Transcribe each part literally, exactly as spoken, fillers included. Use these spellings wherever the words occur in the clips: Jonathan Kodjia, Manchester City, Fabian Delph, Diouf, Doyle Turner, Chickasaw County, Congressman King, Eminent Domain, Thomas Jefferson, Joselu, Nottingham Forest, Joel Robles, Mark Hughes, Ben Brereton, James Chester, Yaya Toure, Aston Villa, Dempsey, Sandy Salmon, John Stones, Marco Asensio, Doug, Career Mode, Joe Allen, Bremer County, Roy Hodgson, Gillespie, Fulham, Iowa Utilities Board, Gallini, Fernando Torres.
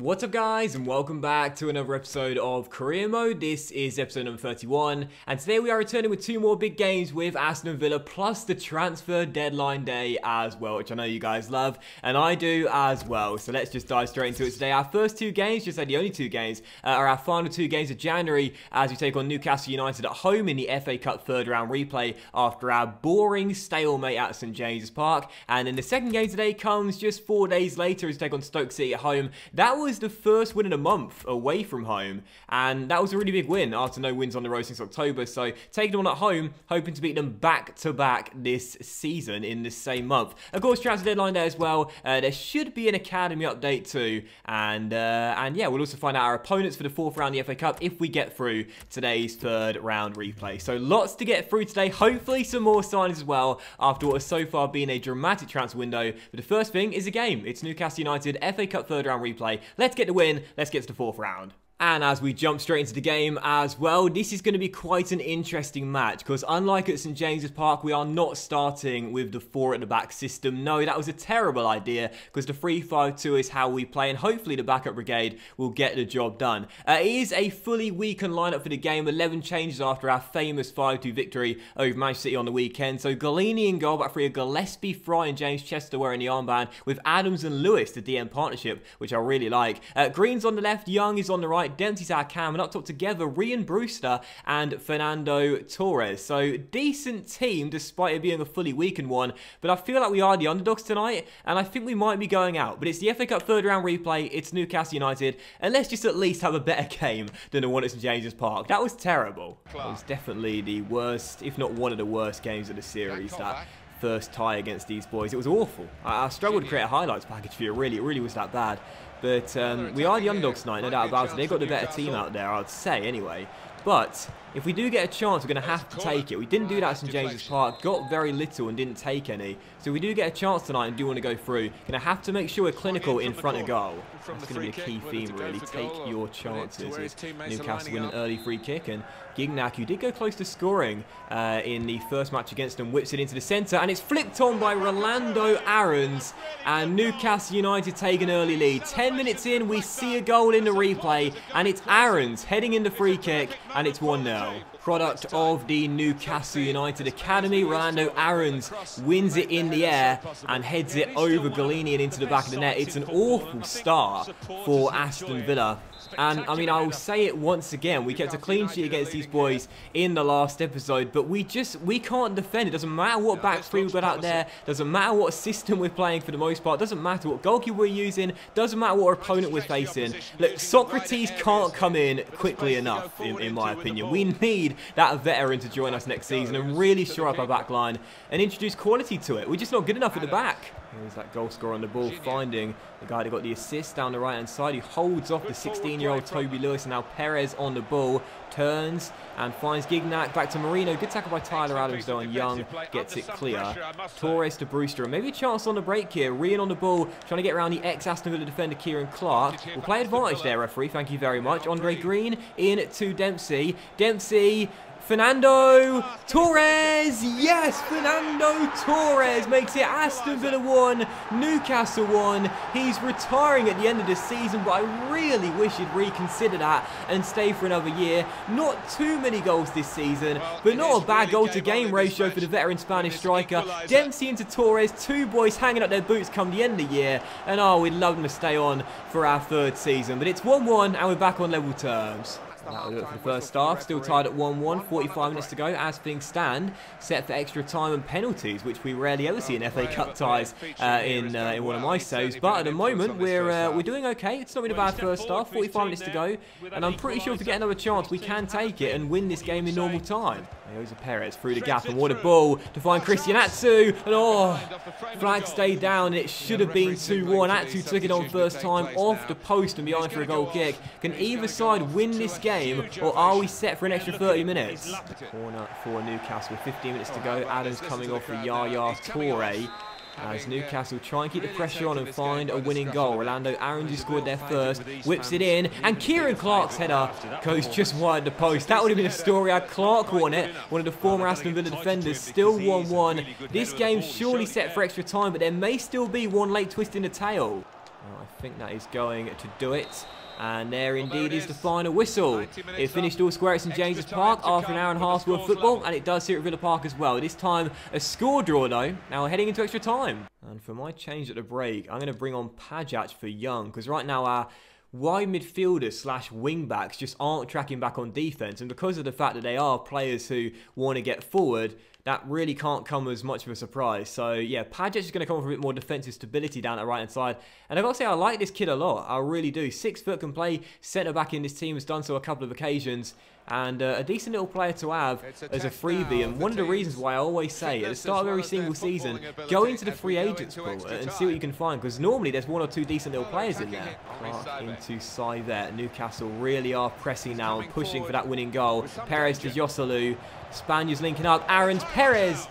What's up guys, and welcome back to another episode of Career Mode. This is episode number thirty-one, and today we are returning with two more big games with Aston Villa, plus the transfer deadline day as well, which I know you guys love, and I do as well. So let's just dive straight into it today. Our first two games, just like the only two games, uh, are our final two games of January, as we take on Newcastle United at home in the F A Cup third round replay after our boring stalemate at St James's Park. And then the second game today comes just four days later as we take on Stoke City at home. That was the first win in a month away from home, and that was a really big win after no wins on the road since October. So taking them on at home, hoping to beat them back to back this season in the same month. Of course, transfer deadline there as well. Uh, there should be an academy update too, and uh, and yeah, we'll also find out our opponents for the fourth round of the F A Cup if we get through today's third round replay. So lots to get through today. Hopefully some more signings as well after what has so far been a dramatic transfer window. But the first thing is a game. It's Newcastle United F A Cup third round replay. Let's get the win, let's get to the fourth round. And as we jump straight into the game as well, this is going to be quite an interesting match because unlike at St James's Park, we are not starting with the four at the back system. No, that was a terrible idea because the three five two is how we play, and hopefully the backup brigade will get the job done. Uh, it is a fully weakened lineup for the game, eleven changes after our famous five two victory over Manchester City on the weekend. So Gallini in goal, back three of Gillespie, Fry and James Chester wearing the armband, with Adams and Lewis, the D M partnership, which I really like. Uh, Green's on the left, Young is on the right, Dempsey's our cam, and up top together Rian Brewster and Fernando Torres. So decent team despite it being a fully weakened one, but I feel like we are the underdogs tonight, and I think we might be going out. But it's the F A Cup third round replay, it's Newcastle United, and let's just at least have a better game than the one at St James's Park. That was terrible. Clark. That was definitely the worst, if not one of the worst games of the series, that, that first tie against these boys. It was awful. I, I struggled to create a highlights package for you, really. It really was that bad. But um, we are the underdogs tonight, no doubt about it. They've got the better team out there, I'd say, anyway. But if we do get a chance, we're going to have to take it. We didn't do that at St James's Park, got very little and didn't take any. So if we do get a chance tonight and do want to go through, going to have to make sure we're clinical in front of goal. That's going to be a key theme, really. Take your chances. Newcastle win an early free kick, and Gignac, who did go close to scoring uh, in the first match against them, whips it into the centre, and it's flicked on by Rolando Aarons, and Newcastle United take an early lead. Ten minutes in, we see a goal in the replay, and it's Aarons heading in the free kick, and it's one nil. Product of the Newcastle United Academy, Rolando Aarons wins it in the air and heads it over Gallini and into the back of the net. It's an awful start for Aston Villa. And, I mean, I will say it once again, we kept a clean sheet against these boys in the last episode, but we just, we can't defend. It doesn't matter what back three we've got out there, doesn't matter what system we're playing for the most part, doesn't matter what goalkeeper we're using, doesn't matter what our opponent we're facing. Look, Socrates can't come in quickly enough, in, in my opinion. We need that veteran to join us next season and really shore up our back line and introduce quality to it. We're just not good enough at the back. There's that goal scorer on the ball, finding the guy that got the assist down the right-hand side. He holds off the sixteen-year-old Toby Lewis, and now Perez on the ball. Turns and finds Gignac, back to Marino. Good tackle by Tyler Adams though, and Young gets it clear. Torres to Brewster, and maybe a chance on the break here. Rian on the ball, trying to get around the ex-Aston Villa defender Kieran Clark. We'll play advantage there, referee, thank you very much. Andre Green in to Dempsey. Dempsey... Fernando Torres, yes, Fernando Torres makes it Aston Villa one, Newcastle one. He's retiring at the end of the season, but I really wish he'd reconsider that and stay for another year. Not too many goals this season, but not a bad goal to game ratio for the veteran Spanish striker. Dempsey into Torres, two boys hanging up their boots come the end of the year, and oh, we'd love them to stay on for our third season. But it's one one, and we're back on level terms. That will do it for the first half, still tied at one one, forty-five minutes to go as things stand, set for extra time and penalties, which we rarely ever see in F A Cup ties uh, in uh, in one of my saves, but at the moment we're uh, we're doing okay. It's not been a bad first half, forty-five minutes to go, and I'm pretty sure if we get another chance we can take it and win this game in normal time. There's a Perez through the gap, and what a ball to find Christian Atsu, and oh, flag stayed down, and it should have been two one. Atsu took it on first time, off the post and behind for a goal kick. Can either side win this game, or are we set for an extra thirty minutes? The corner for Newcastle, fifteen minutes to go. Adams coming off for Yaya Toure. As Newcastle try and keep the pressure on and find a winning goal. Rolando Aarons, who scored their first, whips it in, and Kieran Clark's header goes just wide the post. That would have been a story had Clark won it. One of the former Aston Villa defenders, still one one. This game's surely set for extra time, but there may still be one late twist in the tail. Well, I think that is going to do it. And there indeed is the final whistle. It finished all square at St James's Park after an hour and a half worth of football, and it does here at Villa Park as well. This time a score draw though. Now we're heading into extra time. And for my change at the break, I'm going to bring on Pajac for Young, because right now our wide midfielders slash wing-backs just aren't tracking back on defence, and because of the fact that they are players who want to get forward, that really can't come as much of a surprise. So yeah, Pajac is going to come with a bit more defensive stability down at right-hand side. And I've got to say, I like this kid a lot. I really do. Six foot, can play centre-back in this team, has done so a couple of occasions. And uh, a decent little player to have a as a freebie. And one of the reasons why I always say at the start of every single season, go into the free agents pool and see what you can find, because normally there's one or two decent little players in there. Clark into Sai there. Newcastle really are pressing now and pushing for that winning goal. Perez to Joselu. Spaniards linking up. Aarons, Perez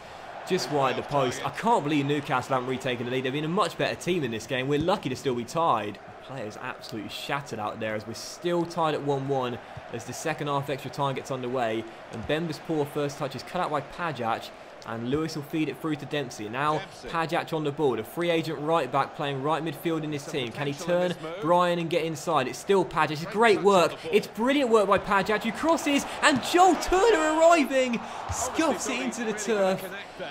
just wide the post. I can't believe Newcastle haven't retaken the lead. They've been a much better team in this game. We're lucky to still be tied. Players absolutely shattered out there as we're still tied at one one as the second half extra time gets underway. And Bemba's poor first touch is cut out by Pajac, and Lewis will feed it through to Dempsey. Now Pajac on the ball, a free agent right back playing right midfield in this team. Can he turn Brian and get inside? It's still Pajac. It's great work. It's brilliant work by Pajac, who crosses, and Joel Turner arriving scuffs it into the turf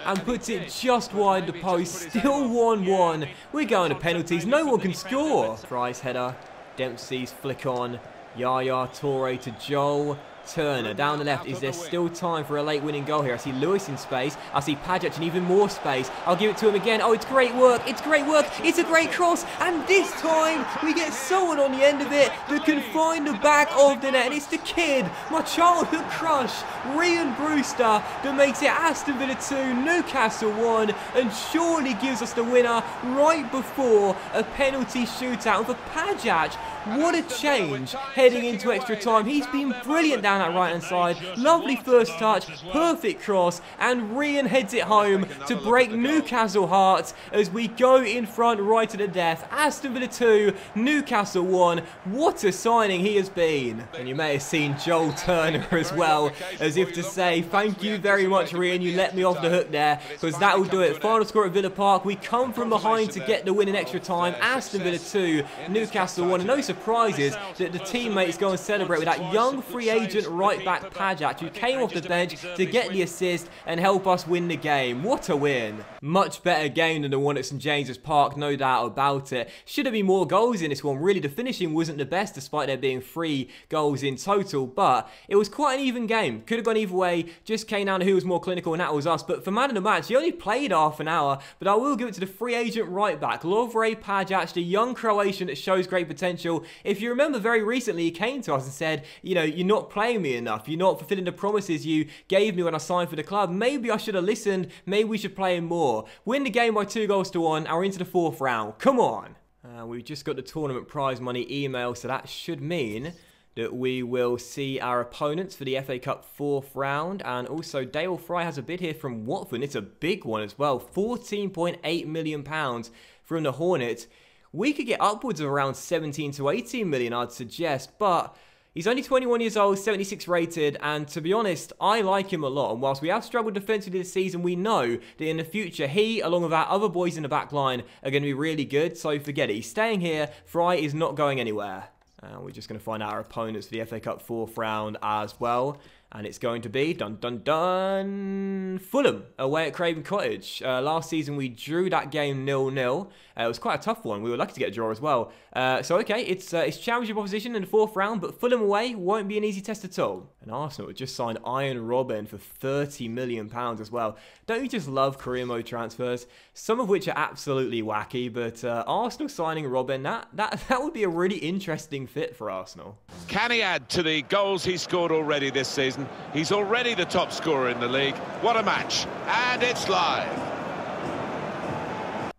and puts it just wide the post. Still one one. We're going to penalties. No one can score. Fry's header. Dempsey's flick on. Yaya Toure to Joel Turner. Down the left, is there still time for a late winning goal here? I see Lewis in space. I see Pajac in even more space. I'll give it to him again. Oh, it's great work. It's great work. It's a great cross. And this time, we get someone on the end of it that can find the back of the net. And it's the kid, my childhood crush, Rian Brewster, that makes it Aston Villa two, Newcastle one, and surely gives us the winner right before a penalty shootout. And for Pajac, what a change heading into extra time. He's been brilliant down that right-hand side. Lovely first touch, perfect cross, and Rian heads it home to break Newcastle hearts as we go in front right to the death. Aston Villa two, Newcastle one. What a signing he has been. And you may have seen Joel Turner as well, as if to say, thank you very much, Rian. You let me off the hook there, because that will do it. Final score at Villa Park. We come from behind to get the win in extra time. Aston Villa two, Newcastle one. And no surprise Surprises that the teammates go and celebrate with that young free agent right back Pajac, who came off the bench to get the assist and help us win the game. What a win. Much better game than the one at St James's Park, no doubt about it. Should have been more goals in this one, really. The finishing wasn't the best, despite there being three goals in total, but it was quite an even game. Could have gone either way. Just came down to who was more clinical, and that was us. But for man of the match, he only played half an hour, but I will give it to the free agent right back, Lovre Pajac, the young Croatian that shows great potential. If you remember, very recently he came to us and said, you know, you're not playing me enough. You're not fulfilling the promises you gave me when I signed for the club. Maybe I should have listened. Maybe we should play him more. Win the game by two goals to one. And we're into the fourth round. Come on. Uh, we've just got the tournament prize money email, so that should mean that we will see our opponents for the F A Cup fourth round. And also Dale Fry has a bid here from Watford. It's a big one as well. fourteen point eight million pounds from the Hornets. We could get upwards of around seventeen to eighteen million, I'd suggest, but he's only twenty-one years old, seventy-six rated, and to be honest, I like him a lot. And whilst we have struggled defensively this season, we know that in the future, he, along with our other boys in the back line, are going to be really good, so forget it. He's staying here. Fry is not going anywhere. And we're just going to find out our opponents for the F A Cup fourth round as well. And it's going to be, dun dun dun, Fulham away at Craven Cottage. Uh, last season we drew that game nil nil. Uh, it was quite a tough one. We were lucky to get a draw as well. Uh, so okay, it's uh, it's championship opposition in the fourth round, but Fulham away won't be an easy test at all. And Arsenal just signed Ian Robben for thirty million pounds as well. Don't you just love career mode transfers? Some of which are absolutely wacky, but uh, Arsenal signing Robben, that, that, that would be a really interesting fit for Arsenal. Can he add to the goals he scored already this season? He's already the top scorer in the league. What a match. And it's live.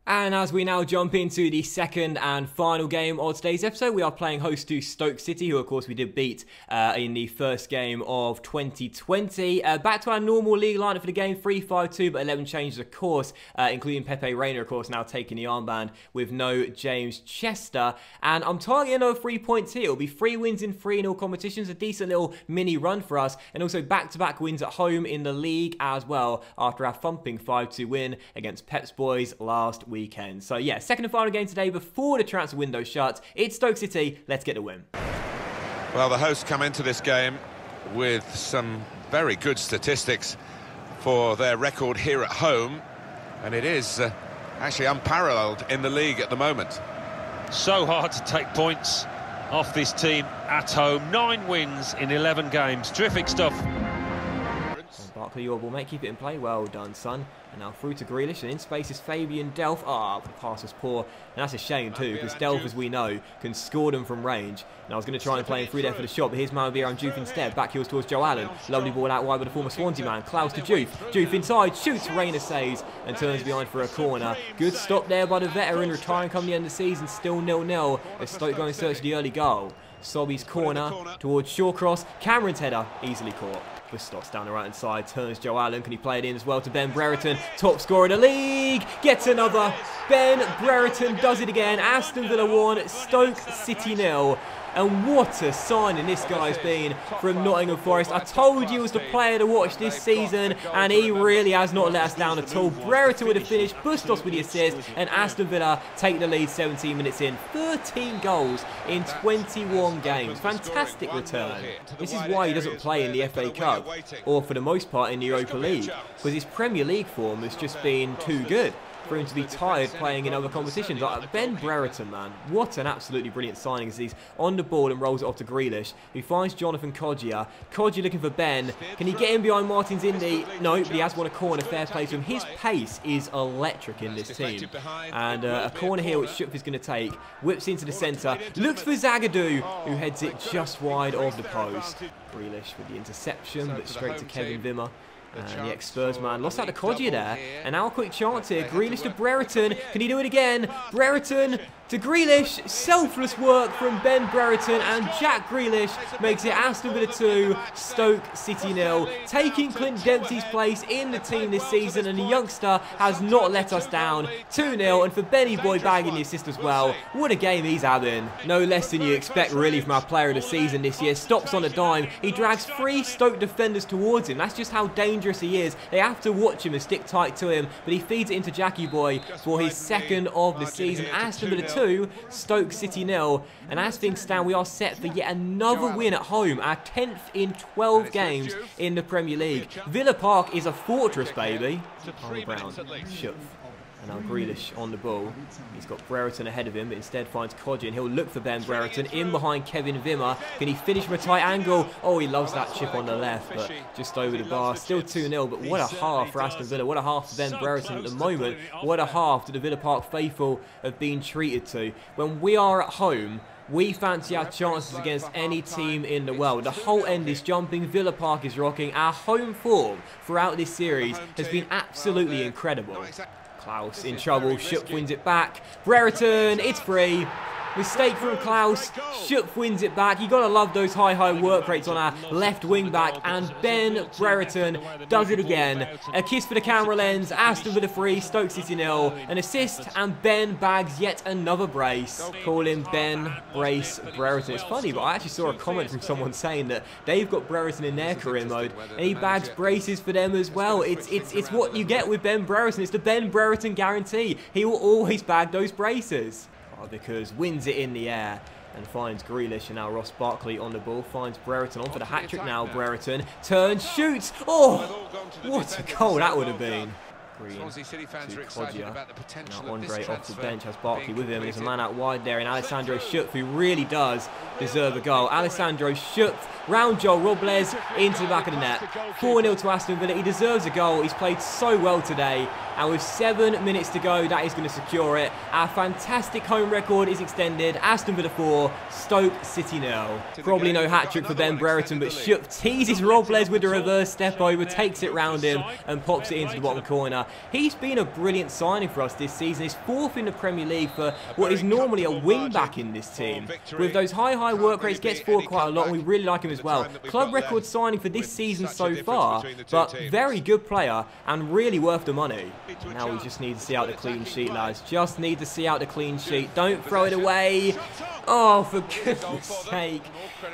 And as we now jump into the second and final game of today's episode, we are playing host to Stoke City, who of course we did beat uh, in the first game of twenty twenty. Uh, back to our normal league lineup for the game, three five two, but eleven changes of course, uh, including Pepe Reina of course now taking the armband with no James Chester. And I'm targeting another three points here. It'll be three wins in three in all competitions, a decent little mini run for us, and also back-to-back wins at home in the league as well after our thumping five two win against Pep's Boys last week. weekend. So yeah, second and final game today before the transfer window shuts. It's Stoke City. Let's get the win. Well, the hosts come into this game with some very good statistics for their record here at home, and it is uh, actually unparalleled in the league at the moment. So hard to take points off this team at home. Nine wins in eleven games. Terrific stuff. Barkley, your ball, mate. Keep it in play. Well done, son. And now through to Grealish, and in space is Fabian Delph. Ah, oh, the pass was poor, and that's a shame too, because Delph, as we know, can score them from range. And I was going to try and play him through there for the shot, but here's Manavira on Diouf instead. Back heels towards Joe Allen. Lovely ball out wide with the former Swansea man. Klaus to Diouf. Diouf inside, shoots, Reina saves, and turns behind for a corner. Good stop there by the veteran, retiring come the end of the season. Still nil nil as Stoke go in search of the early goal. Sobby's corner towards Shawcross. Cameron's header easily caught. Stops down the right hand side, turns Joe Allen. Can he play it in as well to Ben Brereton? Top scorer in the league, gets another. Ben Brereton does it again. Aston Villa won, Stoke City nil. And what a signing this guy's been from Nottingham Forest. I told you he was the player to watch this season, and he really has not let us down at all. Brereton with a finish, Bustos with the assist, and Aston Villa take the lead seventeen minutes in. thirteen goals in twenty-one games. Fantastic return. This is why he doesn't play in the F A Cup, or for the most part in the Europa League, because his Premier League form has just been too good for him to be tired playing in other competitions. Like Ben Brereton, man, what an absolutely brilliant signing as he's on the ball and rolls it off to Grealish, who finds Jonathan Kodjia. Kodjia looking for Ben. Can he get in behind Martins Indy? No, but he has won a corner. Fair play to him. His pace is electric in this team. And uh, a corner here which Shupf is going to take. Whips into the centre. Looks for Zagadou, who heads it just wide of the post. Grealish with the interception, but straight to Kevin Vimmer. And the ex-Spurs man lost out to Kodjia there. And now a quick chance here. Grealish to Brereton. Can he do it again? Brereton to Grealish. Selfless work from Ben Brereton. And Jack Grealish makes it Aston Villa two, Stoke City nil. Taking Clint Dempsey's place in the team this season. And the youngster has not let us down. two nil. And for Benny Boy bagging the assist as well. What a game he's having. No less than you expect really from our player of the season this year. Stops on a dime. He drags three Stoke defenders towards him. That's just how dangerous he is. They have to watch him and stick tight to him, but he feeds it into Jackie Boy for his second of the season. Aston Villa two, Stoke City nil. And as things stand, we are set for yet another win at home, our tenth in twelve games in the Premier League. Villa Park is a fortress, baby. Harry Brown, Shupf. And now Grealish on the ball. He's got Brereton ahead of him, but instead finds Kodjia, and he'll look for Ben Brereton in behind Kevin Vimmer. Can he finish from a tight angle? Oh, he loves that chip on the left, but just over the bar. Still two nil, but what a half for Aston Villa. What a half for Ben Brereton at the moment. What a half that the Villa Park faithful have been treated to. When we are at home, we fancy our chances against any team in the world. The whole end is jumping. Villa Park is rocking. Our home form throughout this series has been absolutely incredible. Klaus in trouble, Shupf wins it back. Brereton, it's free. Mistake from Klaus, Shupf wins it back. You gotta love those high, high work rates on our left wing back, and Ben Brereton does it again. A kiss for the camera lens, Aston Villa three, Stoke City nil. An assist, and Ben bags yet another brace. Call him Ben Brace Brereton. It's funny, but I actually saw a comment from someone saying that they've got Brereton in their career mode, and he bags braces for them as well. It's, it's, it's what you get with Ben Brereton. It's the Ben Brereton guarantee. He will always bag those braces. Because wins it in the air and finds Grealish, and now Ross Barkley on the ball finds Brereton on for the hat-trick now. Brereton turns, shoots. Oh, what a goal that would have been. Green to Kodjia. Now Andre off the bench has Barkley with him. There's a man out wide there, and Alessandro Shupf, who really does deserve a goal. Alessandro Shupf round Joel Robles into the back of the net. four nil to Aston Villa. He deserves a goal. He's played so well today, and with seven minutes to go, that is going to secure it. Our fantastic home record is extended. Aston Villa four, Stoke City nil. Probably no hat-trick for Ben Brereton, but Shupf teases Robles with a reverse step over, takes it round him and pops it into the bottom corner. He's been a brilliant signing for us this season. He's fourth in the Premier League for what is normally a wing-back in this team. With those high, high work rates, gets forward quite a lot, and we really like him as well. Club record signing for this season so far, but very good player and really worth the money. Now we just need to see out the clean sheet, lads. Just need to see out the clean sheet. Don't throw it away. Oh, for goodness sake.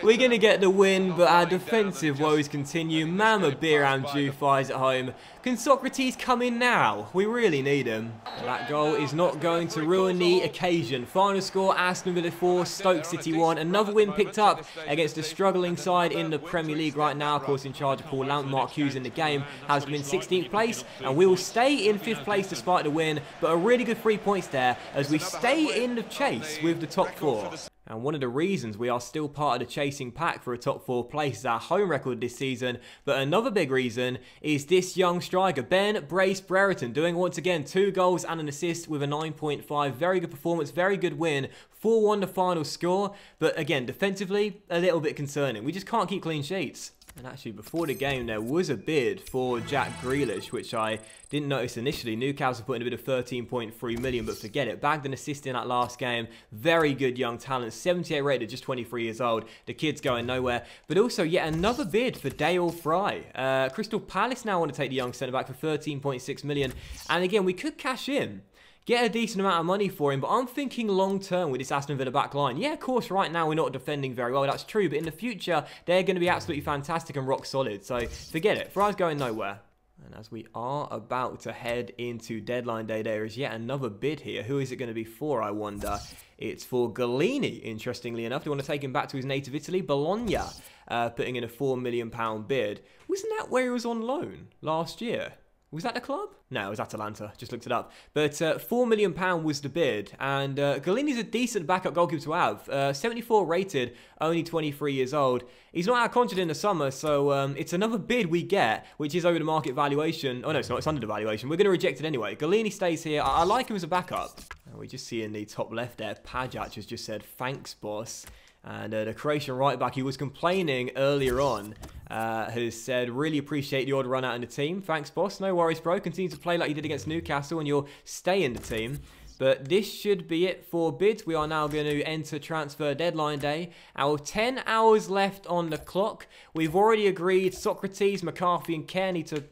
We're going to get the win, but our defensive woes continue. Mama Biram Jufai's at home. Can Socrates come in now? We really need him. That goal is not going to ruin the occasion. Final score, Aston Villa four, Stoke City one. Another win picked up against a struggling side in the Premier League right now. Of course, in charge of Paul Lount, Mark Hughes in the game has been sixteenth place, and we will stay in fifth place despite the win, but a really good three points there as we stay in the chase with the top four. And one of the reasons we are still part of the chasing pack for a top four place is our home record this season. But another big reason is this young striker, Ben Brace Brereton, doing once again two goals and an assist with a nine point five. Very good performance, very good win. four one the final score. But again, defensively, a little bit concerning. We just can't keep clean sheets. And actually, before the game, there was a bid for Jack Grealish, which I didn't notice initially. Newcastle put in a bid of thirteen point three million, but forget it. Bagged an assist in that last game. Very good young talent. seventy-eight rated, just twenty-three years old. The kid's going nowhere. But also, yet another bid for Dale Fry. Uh, Crystal Palace now want to take the young centre-back for thirteen point six million. And again, we could cash in. Get a decent amount of money for him, but I'm thinking long-term with this Aston Villa back line. Yeah, of course, right now we're not defending very well, that's true, but in the future, they're going to be absolutely fantastic and rock solid, so forget it. Fry's going nowhere. And as we are about to head into deadline day, there is yet another bid here. Who is it going to be for, I wonder? It's for Gallini, interestingly enough. They want to take him back to his native Italy, Bologna, uh, putting in a four million pound bid. Wasn't that where he was on loan last year? Was that the club? No, it was Atalanta. Just looked it up. But uh, four million pounds was the bid. And uh, Gallini's a decent backup goalkeeper to have. Uh, seventy-four rated, only twenty-three years old. He's not out of contract in the summer, so um, it's another bid we get, which is over the market valuation. Oh, no, it's not. It's under the valuation. We're going to reject it anyway. Gallini stays here. I, I like him as a backup. And we just see in the top left there, Pajac has just said, thanks, boss. And uh, the Croatian right-back, who was complaining earlier on, uh, has said, really appreciate the odd run-out in the team. Thanks, boss. No worries, bro. Continue to play like you did against Newcastle, and you'll stay in the team. But this should be it for bids. We are now going to enter transfer deadline day. Our ten hours left on the clock. We've already agreed Socrates, McCarthy, and Kearney to...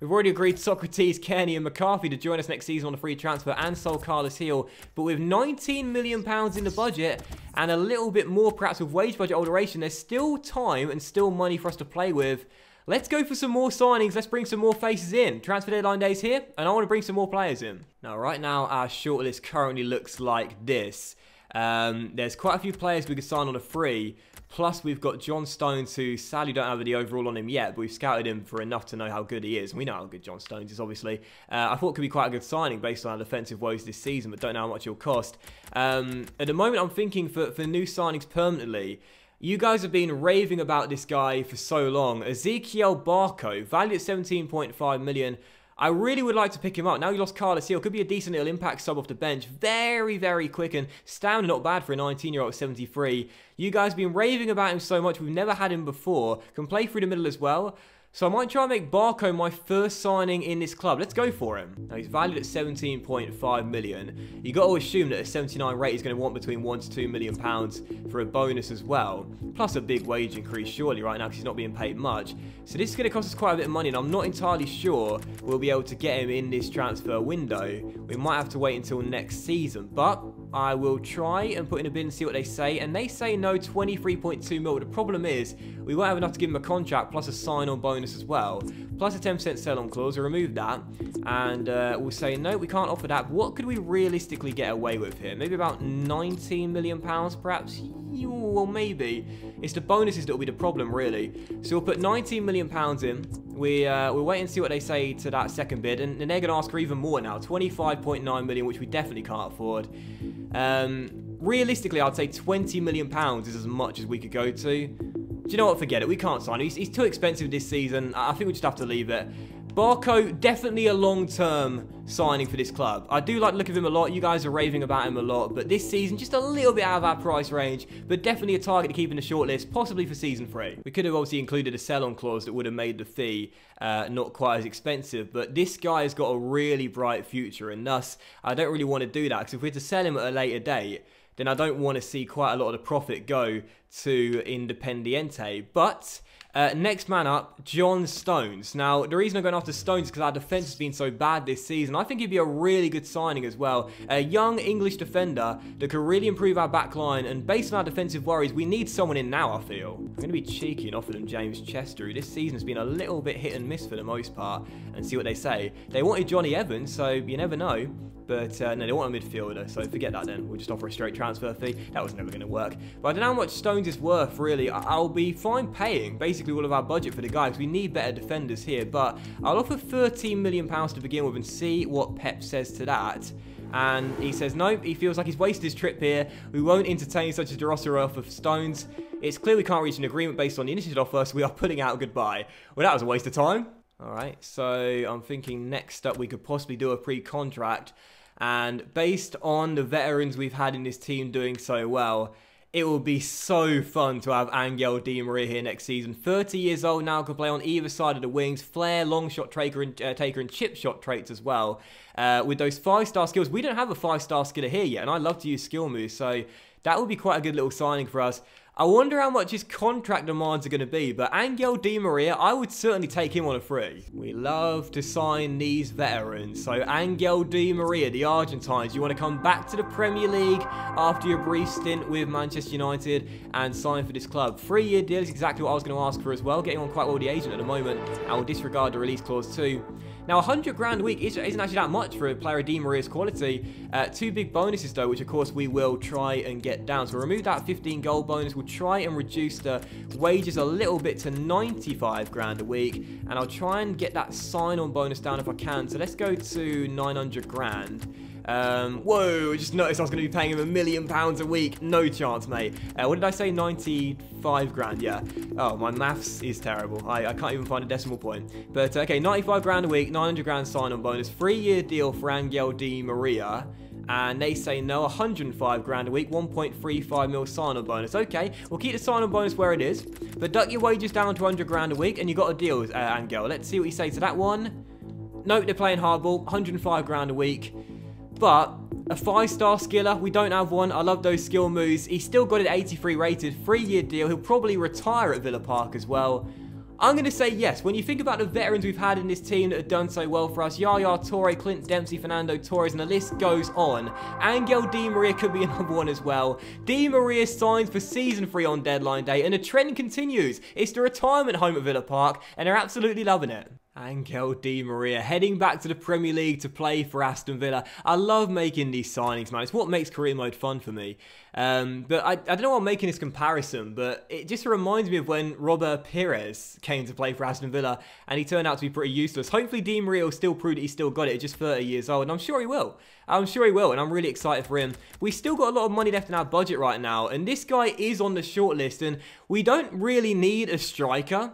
We've already agreed Socrates, Kearney and McCarthy to join us next season on a free transfer and sold Carlos Heel. But with nineteen million pounds in the budget and a little bit more perhaps with wage budget alteration, there's still time and still money for us to play with. Let's go for some more signings. Let's bring some more faces in. Transfer deadline day's here and I want to bring some more players in. Now right now our shortlist currently looks like this. Um, there's quite a few players we could sign on a free. Plus, we've got John Stones, who sadly don't have the overall on him yet, but we've scouted him for enough to know how good he is. We know how good John Stones is, obviously. Uh, I thought it could be quite a good signing based on our defensive woes this season, but don't know how much it'll cost. Um, at the moment, I'm thinking for, for new signings permanently. You guys have been raving about this guy for so long. Ezequiel Barco, valued at seventeen point five million. I really would like to pick him up. Now he lost Carlos Hill. Could be a decent little impact sub off the bench. Very, very quick and standing not bad for a nineteen-year-old at seventy-three. You guys have been raving about him so much. We've never had him before. Can play through the middle as well. So I might try and make Barco my first signing in this club. Let's go for him. Now he's valued at seventeen point five million. You got to assume that a seventy-nine rate is going to want between one to two million pounds for a bonus as well, plus a big wage increase surely right now because he's not being paid much. So this is going to cost us quite a bit of money, and I'm not entirely sure we'll be able to get him in this transfer window. We might have to wait until next season, but I will try and put in a bid and see what they say. And they say no, twenty-three point two mil. The problem is we won't have enough to give him a contract plus a sign-on bonus as well, plus a ten percent sell-on clause. We'll remove that, and uh, we'll say no, we can't offer that. What could we realistically get away with here? Maybe about nineteen million pounds, perhaps. Well, maybe it's the bonuses that'll be the problem, really. So we'll put nineteen million pounds in. We uh, we'll wait and see what they say to that second bid, and, and they're going to ask for even more now, twenty-five point nine million, which we definitely can't afford. Um, realistically, I'd say twenty million pounds is as much as we could go to. Do you know what? Forget it. We can't sign him. He's, he's too expensive this season. I think we just have to leave it. Barco, definitely a long-term signing for this club. I do like the look of him a lot. You guys are raving about him a lot. But this season, just a little bit out of our price range. But definitely a target to keep in the shortlist, possibly for season three. We could have obviously included a sell-on clause that would have made the fee uh, not quite as expensive. But this guy has got a really bright future. And thus, I don't really want to do that. Because if we're to sell him at a later date, then I don't want to see quite a lot of the profit go to Independiente. But uh, next man up, John Stones. Now, the reason I'm going after Stones is because our defence has been so bad this season. I think he'd be a really good signing as well. A young English defender that could really improve our back line. And based on our defensive worries, we need someone in now, I feel. I'm going to be cheeky and offer them James Chester, who this season has been a little bit hit and miss for the most part, and see what they say. They wanted Johnny Evans, so you never know. But uh, no, they want a midfielder, so forget that then. We'll just offer a straight transfer fee. That was never going to work. But I don't know how much Stones is worth, really. I I'll be fine paying basically all of our budget for the guy, because we need better defenders here. But I'll offer thirteen million pounds to begin with and see what Pep says to that. And he says, nope, he feels like he's wasted his trip here. We won't entertain such a derosser offer for Stones. It's clear we can't reach an agreement based on the initiative offer, so we are putting out goodbye. Well, that was a waste of time. All right, so I'm thinking next up we could possibly do a pre-contract. And based on the veterans we've had in this team doing so well, it will be so fun to have Angel Di Maria here next season. thirty years old now, can play on either side of the wings. Flair, long shot taker and, uh, taker and chip shot traits as well. Uh, with those five-star skills, we don't have a five-star skiller here yet, and I love to use skill moves, so that would be quite a good little signing for us. I wonder how much his contract demands are going to be, but Angel Di Maria, I would certainly take him on a free. We love to sign these veterans. So Angel Di Maria, the Argentines, you want to come back to the Premier League after your brief stint with Manchester United and sign for this club. Three-year deal is exactly what I was going to ask for as well. Getting on quite well with the agent at the moment. I will disregard the release clause too. Now, one hundred grand a week isn't actually that much for a player of Di Maria's quality. Uh, two big bonuses, though, which, of course, we will try and get down. So we'll remove that fifteen goal bonus. We'll try and reduce the wages a little bit to ninety-five grand a week. And I'll try and get that sign-on bonus down if I can. So let's go to nine hundred grand. Um, whoa, I just noticed I was going to be paying him a million pounds a week. No chance, mate. Uh, what did I say? ninety-five grand, yeah. Oh, my maths is terrible. I, I can't even find a decimal point. But, okay, ninety-five grand a week, nine hundred grand sign-on bonus, three-year deal for Angel Di Maria. And they say no, one hundred five grand a week, one point three five mil sign-on bonus. Okay, we'll keep the sign-on bonus where it is, but duck your wages down to one hundred grand a week, and you got a deal, uh, Angel. Let's see what you say to that one. Nope, they're playing hardball, one hundred five grand a week. But a five-star skiller, we don't have one. I love those skill moves. He's still got an eighty-three rated, three-year deal. He'll probably retire at Villa Park as well. I'm going to say yes. When you think about the veterans we've had in this team that have done so well for us, Yaya Toure, Clint Dempsey, Fernando Torres, and the list goes on. Angel Di Maria could be another one as well. Di Maria signs for season three on deadline day, and the trend continues. It's the retirement home at Villa Park, and they're absolutely loving it. Angel Di Maria heading back to the Premier League to play for Aston Villa. I love making these signings, man. It's what makes career mode fun for me. Um, but I, I don't know why I'm making this comparison, but it just reminds me of when Robert Perez came to play for Aston Villa and he turned out to be pretty useless. Hopefully Di Maria will still prove that he's still got it at just thirty years old, and I'm sure he will. I'm sure he will, and I'm really excited for him. We still got a lot of money left in our budget right now, and this guy is on the shortlist, and we don't really need a striker.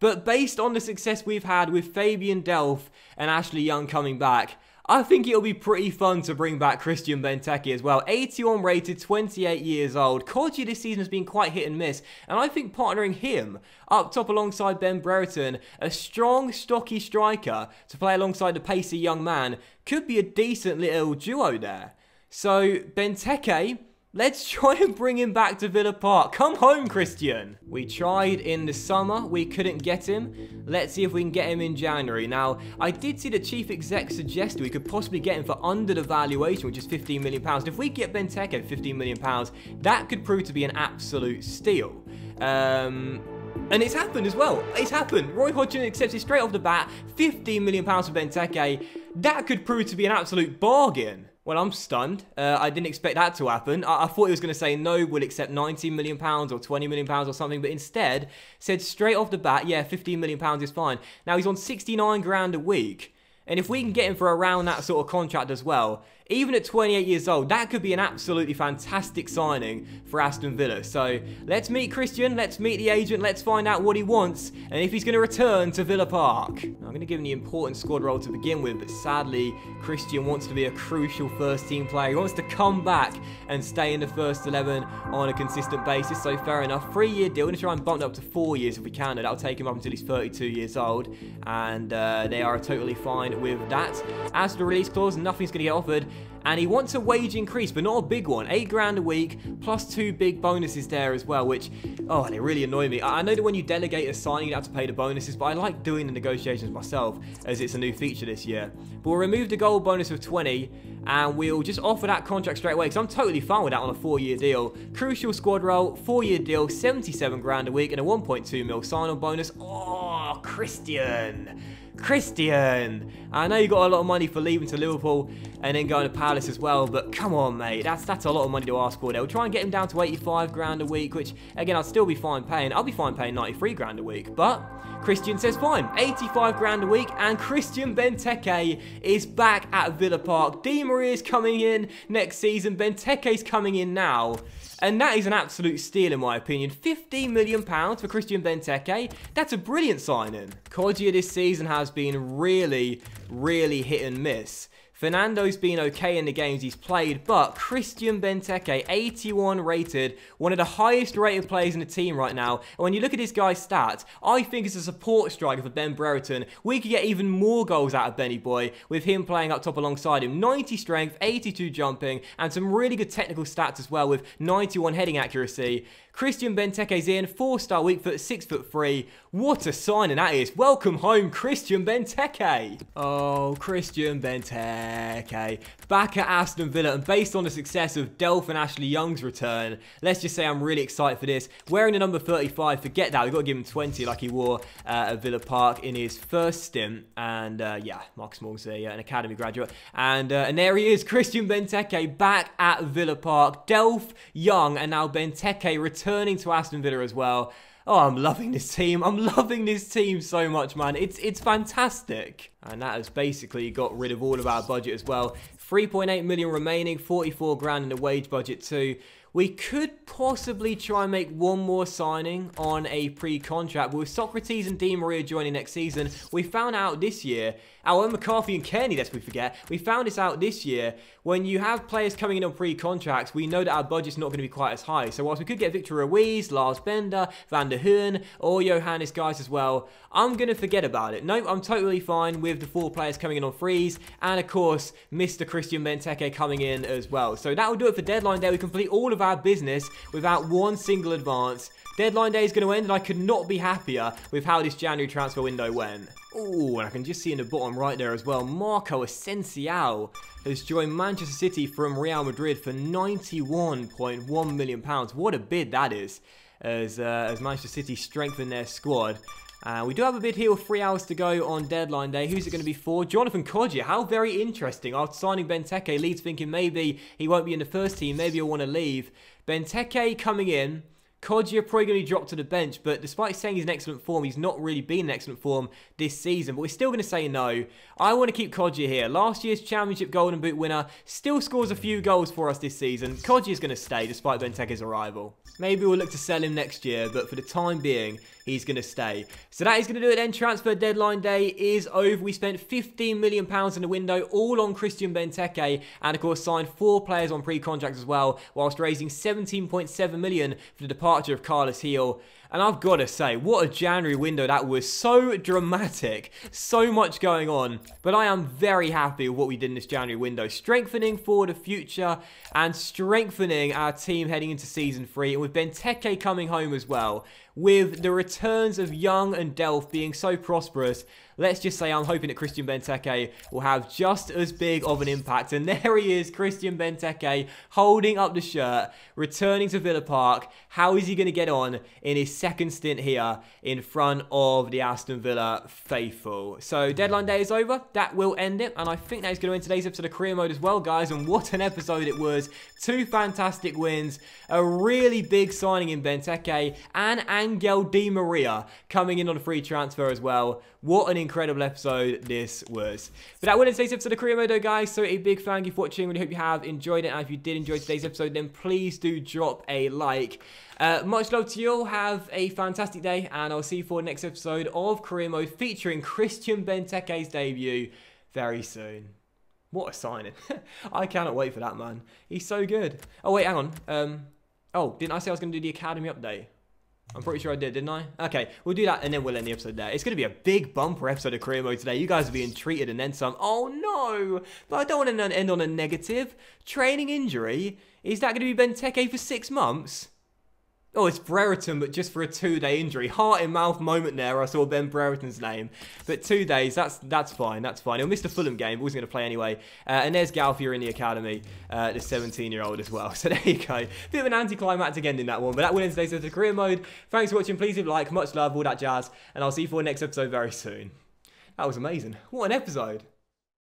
But based on the success we've had with Fabian Delph and Ashley Young coming back, I think it'll be pretty fun to bring back Christian Benteke as well. eighty-one rated, twenty-eight years old. Kodjia this season has been quite hit and miss, and I think partnering him up top alongside Ben Brereton, a strong, stocky striker to play alongside the pacey young man, could be a decent little duo there. So, Benteke, let's try and bring him back to Villa Park. Come home, Christian. We tried in the summer. We couldn't get him. Let's see if we can get him in January. Now, I did see the chief exec suggest we could possibly get him for under the valuation, which is fifteen million pounds. And if we get Benteke for fifteen million pounds, that could prove to be an absolute steal. Um... And it's happened as well. It's happened. Roy Hodgson accepts it straight off the bat. fifteen million pounds for Benteke. That could prove to be an absolute bargain. Well, I'm stunned. Uh, I didn't expect that to happen. I, I thought he was going to say, no, we'll accept nineteen million pounds or twenty million pounds or something, but instead said straight off the bat, yeah, fifteen million pounds is fine. Now, he's on sixty-nine grand a week. And if we can get him for around that sort of contract as well, even at twenty-eight years old, that could be an absolutely fantastic signing for Aston Villa. So let's meet Christian, let's meet the agent, let's find out what he wants and if he's going to return to Villa Park. Now, I'm going to give him the important squad role to begin with, but sadly, Christian wants to be a crucial first team player. He wants to come back and stay in the first eleven on a consistent basis, so fair enough. Three-year deal, we're going to try and bump it up to four years if we can, and that'll take him up until he's thirty-two years old, and uh, they are totally fine with that. As to the release clause, nothing's going to get offered. and he wants a wage increase, but not a big one, eight grand a week, plus two big bonuses there as well, which, oh, they really annoy me. I know that when you delegate a signing, you have to pay the bonuses, but I like doing the negotiations myself, as it's a new feature this year. But we'll remove the goal bonus of twenty, and we'll just offer that contract straight away, because I'm totally fine with that on a four-year deal. Crucial squad role, four-year deal, seventy-seven grand a week, and a one point two mil sign-on bonus. Oh, Christian! Christian! I know you got a lot of money for leaving to Liverpool and then going to Palace as well, but come on, mate. That's that's a lot of money to ask for. They'll try and get him down to eighty-five grand a week, which, again, I'd still be fine paying. I'll be fine paying ninety-three grand a week, but Christian says fine. eighty-five grand a week, and Christian Benteke is back at Villa Park. Di Maria's coming in next season. Benteke's coming in now. And that is an absolute steal in my opinion. fifteen million pounds for Christian Benteke. That's a brilliant signing. Kodjia this season has been really, really hit and miss. Fernando's been okay in the games he's played, but Christian Benteke, eighty-one rated, one of the highest rated players in the team right now. And when you look at this guy's stats, I think as a support striker for Ben Brereton, we could get even more goals out of Benny Boy with him playing up top alongside him. ninety strength, eighty-two jumping, and some really good technical stats as well with ninety-one heading accuracy. Christian Benteke's in, four-star weak foot, six foot three. What a signing that is. Welcome home, Christian Benteke. Oh, Christian Benteke. Back at Aston Villa, and based on the success of Delph and Ashley Young's return, let's just say I'm really excited for this. Wearing the number thirty-five, forget that. We've got to give him twenty like he wore uh, at Villa Park in his first stint. And uh, yeah, Marcus Morgan's uh, an academy graduate. And, uh, and there he is, Christian Benteke back at Villa Park. Delph, Young, and now Benteke return. Turning to Aston Villa as well. Oh, I'm loving this team. I'm loving this team so much, man. It's it's fantastic. And that has basically got rid of all of our budget as well. three point eight million remaining, forty-four grand in the wage budget too. We could possibly try and make one more signing on a pre-contract. With Socrates and Di Maria joining next season, we found out this year, our own McCarthy and Kearney, lest we forget, we found this out this year, when you have players coming in on pre-contracts, we know that our budget's not going to be quite as high. So whilst we could get Victor Ruiz, Lars Bender, Van der Hoorn, or Johannes Geis as well, I'm going to forget about it. Nope, I'm totally fine with the four players coming in on threes, and of course, Mister Christian Benteke coming in as well. So that will do it for Deadline Day. We complete all of our business without one single advance. Deadline day is going to end, and I could not be happier with how this January transfer window went. Ooh, and I can just see in the bottom right there as well, Marco Asensio has joined Manchester City from Real Madrid for ninety-one point one million pounds. What a bid that is, as, uh, as Manchester City strengthen their squad. Uh, we do have a bid here with three hours to go on deadline day. Who's it going to be for? Jonathan Kodjia. How very interesting. After signing Benteke, Leeds thinking maybe he won't be in the first team. Maybe he'll want to leave. Benteke coming in. Kodjia probably going to be dropped to the bench, but despite saying he's in excellent form, he's not really been in excellent form this season, but we're still going to say no. I want to keep Kodjia here. Last year's Championship Golden Boot winner still scores a few goals for us this season. Kodjia's going to stay despite Benteke's arrival. Maybe we'll look to sell him next year, but for the time being, he's going to stay. So that is going to do it then. Transfer deadline day is over. We spent fifteen million pounds in the window, all on Christian Benteke, and of course signed four players on pre-contracts as well, whilst raising seventeen point seven million pounds for the departure of Carlos Heel. And I've got to say, what a January window that was. So dramatic, so much going on, but I am very happy with what we did in this January window, strengthening for the future and strengthening our team heading into season three, and with Benteke coming home as well, with the returns of Young and Delph being so prosperous. Let's just say I'm hoping that Christian Benteke will have just as big of an impact. And there he is, Christian Benteke, holding up the shirt, returning to Villa Park. How is he going to get on in his second stint here in front of the Aston Villa faithful? So deadline day is over. That will end it. And I think that is going to end today's episode of Career Mode as well, guys. And what an episode it was. Two fantastic wins, a really big signing in Benteke, and Angel Di Maria coming in on a free transfer as well. What an incredible episode this was. But that will end today's episode of Career Mode though, guys. So a big thank you for watching. Really hope you have enjoyed it. And if you did enjoy today's episode, then please do drop a like. Uh, much love to you all. Have a fantastic day, and I'll see you for the next episode of Career Mode featuring Christian Benteke's debut very soon. What a signing. I cannot wait for that, man. He's so good. Oh, wait, hang on. Um, oh, didn't I say I was going to do the academy update? I'm pretty sure I did, didn't I? Okay, we'll do that and then we'll end the episode there. It's going to be a big bumper episode of Career Mode today. You guys are being treated and then some. Oh no! But I don't want to end on a negative. Training injury? Is that going to be Benteke for six months? Oh, it's Brereton, but just for a two-day injury. Heart in mouth moment there, I saw Ben Brereton's name. But two days, that's that's fine, that's fine. He'll miss the Fulham game, but wasn't going to play anyway. Uh, and there's Galfier in the academy, uh, the seventeen-year-old as well. So there you go. Bit of an anticlimactic ending, that one. But that will end today's episode of Career Mode. Thanks for watching. Please leave a like, much love, all that jazz. And I'll see you for the next episode very soon. That was amazing. What an episode.